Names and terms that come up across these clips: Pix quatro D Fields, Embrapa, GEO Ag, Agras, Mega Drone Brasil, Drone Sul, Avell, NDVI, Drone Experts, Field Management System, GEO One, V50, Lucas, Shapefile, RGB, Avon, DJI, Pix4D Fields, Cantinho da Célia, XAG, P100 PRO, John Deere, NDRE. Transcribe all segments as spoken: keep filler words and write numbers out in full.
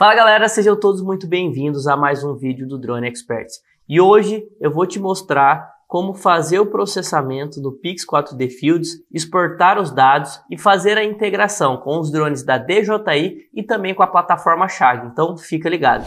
Fala galera, sejam todos muito bem-vindos a mais um vídeo do Drone Experts. E hoje eu vou te mostrar como fazer o processamento do Pix quatro D Fields, exportar os dados e fazer a integração com os drones da D J I e também com a plataforma X A G, então fica ligado.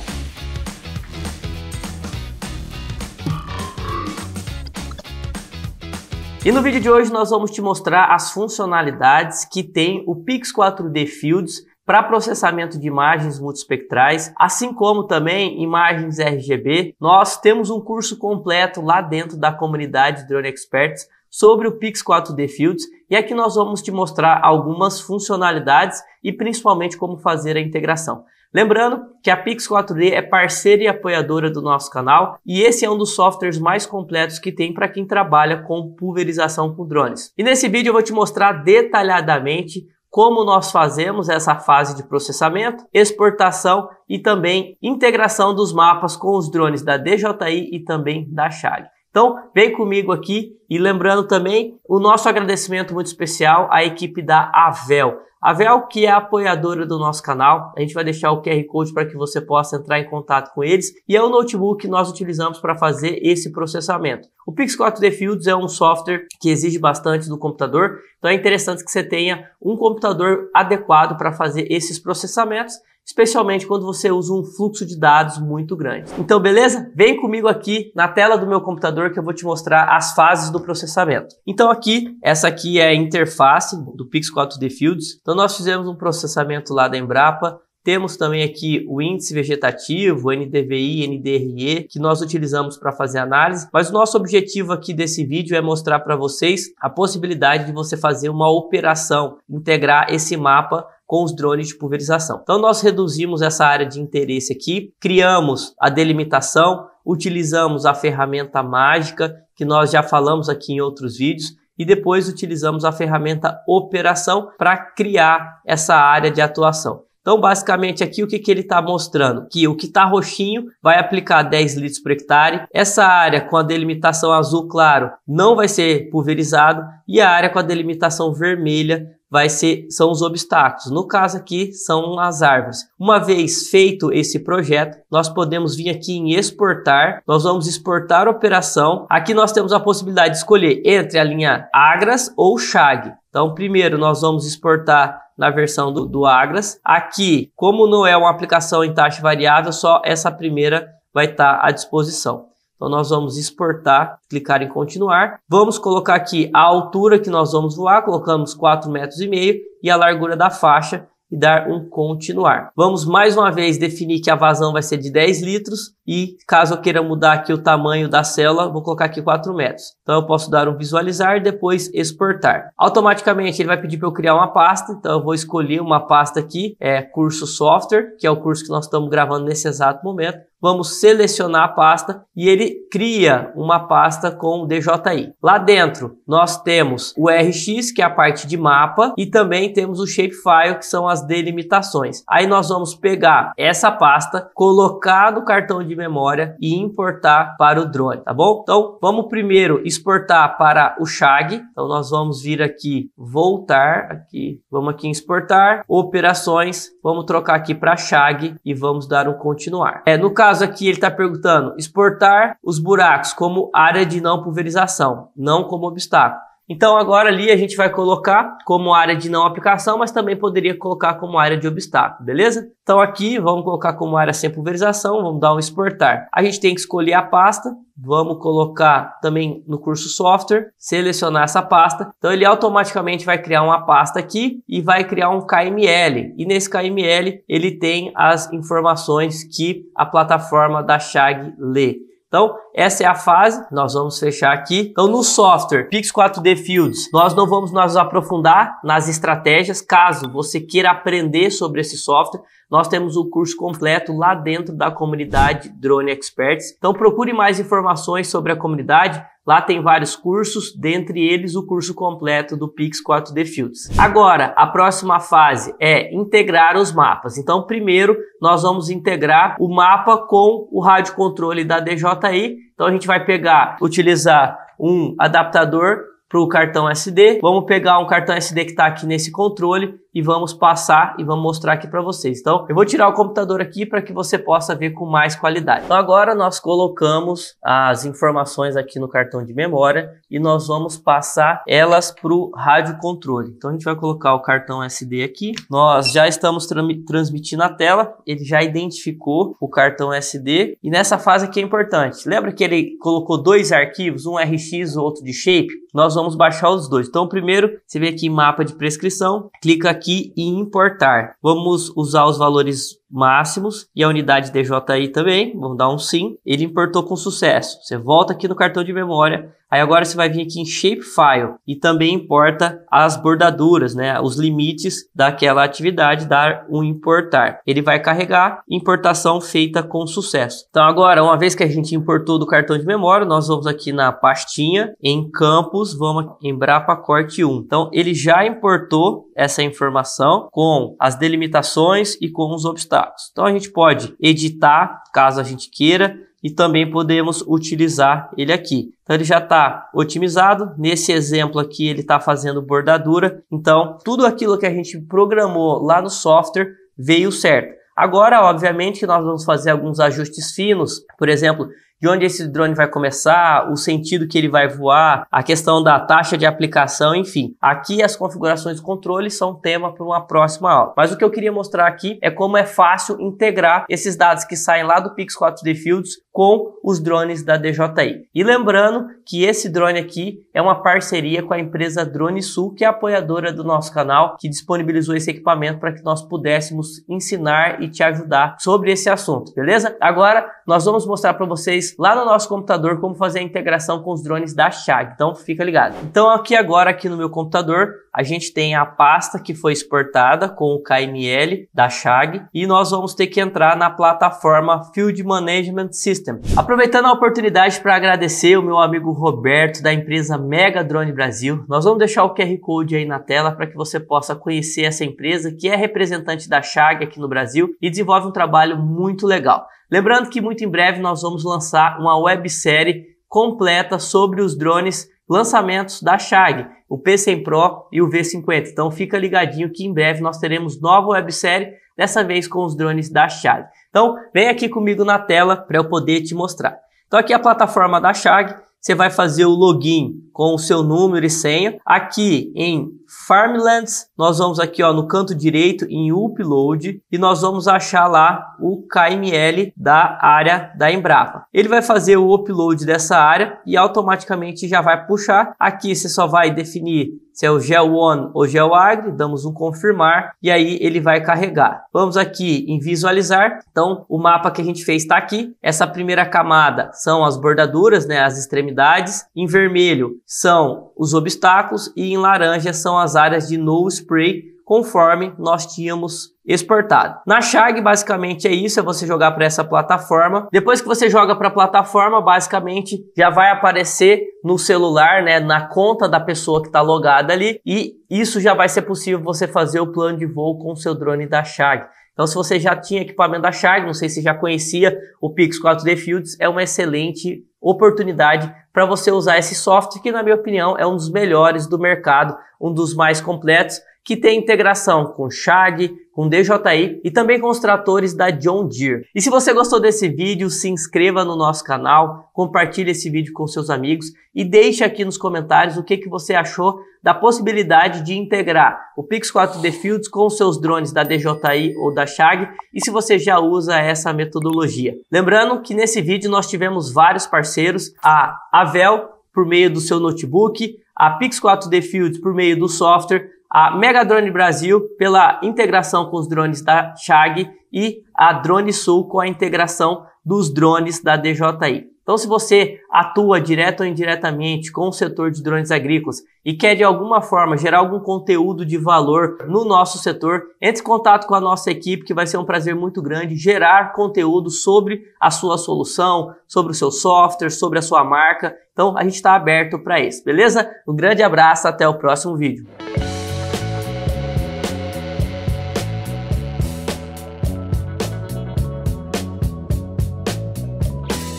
E no vídeo de hoje nós vamos te mostrar as funcionalidades que tem o Pix quatro D Fields para processamento de imagens multiespectrais, assim como também imagens R G B. Nós temos um curso completo lá dentro da comunidade Drone Experts sobre o Pix quatro D Fields e aqui nós vamos te mostrar algumas funcionalidades e principalmente como fazer a integração. Lembrando que a Pix quatro D é parceira e apoiadora do nosso canal e esse é um dos softwares mais completos que tem para quem trabalha com pulverização com drones. E nesse vídeo eu vou te mostrar detalhadamente como nós fazemos essa fase de processamento, exportação e também integração dos mapas com os drones da D J I e também da X A G. Então, vem comigo aqui e lembrando também o nosso agradecimento muito especial à equipe da Avell. Avell, que é a apoiadora do nosso canal, a gente vai deixar o Q R Code para que você possa entrar em contato com eles, e é o notebook que nós utilizamos para fazer esse processamento. O Pix quatro D Fields é um software que exige bastante do computador, então é interessante que você tenha um computador adequado para fazer esses processamentos, especialmente quando você usa um fluxo de dados muito grande. Então, beleza? Vem comigo aqui na tela do meu computador que eu vou te mostrar as fases do processamento. Então aqui, essa aqui é a interface do Pix quatro D Fields. Então nós fizemos um processamento lá da Embrapa. Temos também aqui o índice vegetativo, N D V I, N D R E, que nós utilizamos para fazer análise. Mas o nosso objetivo aqui desse vídeo é mostrar para vocês a possibilidade de você fazer uma operação, integrar esse mapa com os drones de pulverização. Então nós reduzimos essa área de interesse aqui, criamos a delimitação, utilizamos a ferramenta mágica, que nós já falamos aqui em outros vídeos, e depois utilizamos a ferramenta operação para criar essa área de atuação. Então basicamente aqui o que, que ele está mostrando? Que o que está roxinho vai aplicar dez litros por hectare, essa área com a delimitação azul claro não vai ser pulverizado e a área com a delimitação vermelha vai ser, são os obstáculos. No caso aqui, são as árvores. Uma vez feito esse projeto, nós podemos vir aqui em exportar. Nós vamos exportar a operação. Aqui nós temos a possibilidade de escolher entre a linha Agras ou X A G. Então, primeiro nós vamos exportar na versão do, do Agras. Aqui, como não é uma aplicação em taxa variável, só essa primeira vai estar à disposição. Então nós vamos exportar, clicar em continuar. Vamos colocar aqui a altura que nós vamos voar, colocamos quatro metros e meio e a largura da faixa e dar um continuar. Vamos mais uma vez definir que a vazão vai ser de dez litros e caso eu queira mudar aqui o tamanho da célula, vou colocar aqui quatro metros. Então eu posso dar um visualizar e depois exportar. Automaticamente ele vai pedir para eu criar uma pasta, então eu vou escolher uma pasta aqui, é curso software, que é o curso que nós estamos gravando nesse exato momento. Vamos selecionar a pasta e ele cria uma pasta com o D J I. Lá dentro nós temos o R X, que é a parte de mapa, e também temos o Shapefile, que são as delimitações. Aí nós vamos pegar essa pasta, colocar no cartão de memória e importar para o drone, tá bom? Então vamos primeiro exportar para o X A G. Então nós vamos vir aqui, voltar aqui, vamos aqui em exportar, operações, vamos trocar aqui para X A G e vamos dar um continuar. É, no caso aqui ele está perguntando exportar os buracos como área de não pulverização, não como obstáculo. Então agora ali a gente vai colocar como área de não aplicação, mas também poderia colocar como área de obstáculo, beleza? Então aqui vamos colocar como área sem pulverização, vamos dar um exportar. A gente tem que escolher a pasta, vamos colocar também no curso software, selecionar essa pasta. Então ele automaticamente vai criar uma pasta aqui e vai criar um K M L. E nesse K M L ele tem as informações que a plataforma da X A G lê. Então, essa é a fase, nós vamos fechar aqui. Então, no software Pix quatro D Fields, nós não vamos nos aprofundar nas estratégias. Caso você queira aprender sobre esse software, nós temos o curso completo lá dentro da comunidade Drone Experts. Então, procure mais informações sobre a comunidade. Lá tem vários cursos, dentre eles o curso completo do Pix quatro D Fields. Agora, a próxima fase é integrar os mapas. Então, primeiro, nós vamos integrar o mapa com o rádio controle da D J I. Então, a gente vai pegar, utilizar um adaptador para o cartão S D. Vamos pegar um cartão S D que está aqui nesse controle. e vamos passar e vamos mostrar aqui para vocês. Então, eu vou tirar o computador aqui para que você possa ver com mais qualidade. Então, agora nós colocamos as informações aqui no cartão de memória e nós vamos passar elas para o rádio controle. Então, a gente vai colocar o cartão S D aqui. Nós já estamos tra transmitindo a tela, ele já identificou o cartão S D e nessa fase aqui é importante. Lembra que ele colocou dois arquivos, um R X e outro de shape? Nós vamos baixar os dois. Então, primeiro, você vem aqui em mapa de prescrição, clica aqui Aqui e importar. Vamos usar os valores máximos e a unidade D J I também, vamos dar um sim. Ele importou com sucesso. Você volta aqui no cartão de memória, aí agora você vai vir aqui em Shapefile e também importa as bordaduras, né, os limites daquela atividade, dar um importar. Ele vai carregar, importação feita com sucesso. Então agora, uma vez que a gente importou do cartão de memória, nós vamos aqui na pastinha, em campos, vamos em Embrapa Corte um. Então ele já importou essa informação com as delimitações e com os obstáculos. Então a gente pode editar, caso a gente queira, e também podemos utilizar ele aqui. Então ele já está otimizado. Nesse exemplo aqui ele está fazendo bordadura. Então tudo aquilo que a gente programou lá no software veio certo. Agora, obviamente, que nós vamos fazer alguns ajustes finos. Por exemplo, de onde esse drone vai começar, o sentido que ele vai voar, a questão da taxa de aplicação, enfim. Aqui as configurações do controle são tema para uma próxima aula. Mas o que eu queria mostrar aqui é como é fácil integrar esses dados que saem lá do Pix quatro D Fields com os drones da D J I. E lembrando que esse drone aqui é uma parceria com a empresa Drone Sul, que é apoiadora do nosso canal, que disponibilizou esse equipamento para que nós pudéssemos ensinar e te ajudar sobre esse assunto, beleza? Agora nós vamos mostrar para vocês lá no nosso computador como fazer a integração com os drones da X A G, então fica ligado. Então aqui agora, aqui no meu computador, a gente tem a pasta que foi exportada com o K M L da X A G e nós vamos ter que entrar na plataforma Field Management System. Aproveitando a oportunidade para agradecer o meu amigo Roberto da empresa Mega Drone Brasil, nós vamos deixar o Q R Code aí na tela para que você possa conhecer essa empresa que é representante da X A G aqui no Brasil e desenvolve um trabalho muito legal. Lembrando que muito em breve nós vamos lançar uma websérie completa sobre os drones lançamentos da X A G, o P cem Pro e o V cinquenta. Então fica ligadinho que em breve nós teremos nova websérie, dessa vez com os drones da X A G. Então vem aqui comigo na tela para eu poder te mostrar. Então aqui é a plataforma da X A G, você vai fazer o login com o seu número e senha. Aqui em Farmlands, nós vamos aqui ó, no canto direito em Upload e nós vamos achar lá o K M L da área da Embrapa. Ele vai fazer o upload dessa área e automaticamente já vai puxar. Aqui você só vai definir se é o GEO One ou GEO Ag, damos um confirmar e aí ele vai carregar. Vamos aqui em visualizar. Então o mapa que a gente fez está aqui. Essa primeira camada são as bordaduras, né, as extremidades. Em vermelho são os obstáculos e em laranja são as áreas de no spray, conforme nós tínhamos exportado. Na X A G basicamente é isso, é você jogar para essa plataforma. Depois que você joga para a plataforma, basicamente já vai aparecer no celular, né, na conta da pessoa que está logada ali, e isso já vai ser possível você fazer o plano de voo com o seu drone da X A G. Então se você já tinha equipamento da X A G, não sei se já conhecia o Pix quatro D Fields, é uma excelente oportunidade para você usar esse software que, na minha opinião, é um dos melhores do mercado, um dos mais completos, que tem integração com X A G, com D J I e também com os tratores da John Deere. E se você gostou desse vídeo, se inscreva no nosso canal, compartilhe esse vídeo com seus amigos e deixe aqui nos comentários o que, que você achou da possibilidade de integrar o Pix quatro D Fields com os seus drones da D J I ou da X A G e se você já usa essa metodologia. Lembrando que nesse vídeo nós tivemos vários parceiros, a Avell por meio do seu notebook, a Pix quatro D Fields por meio do software, a Mega Drone Brasil pela integração com os drones da X A G e a Drone Sul com a integração dos drones da D J I. Então se você atua direto ou indiretamente com o setor de drones agrícolas e quer de alguma forma gerar algum conteúdo de valor no nosso setor, entre em contato com a nossa equipe que vai ser um prazer muito grande gerar conteúdo sobre a sua solução, sobre o seu software, sobre a sua marca. Então a gente está aberto para isso, beleza? Um grande abraço, até o próximo vídeo.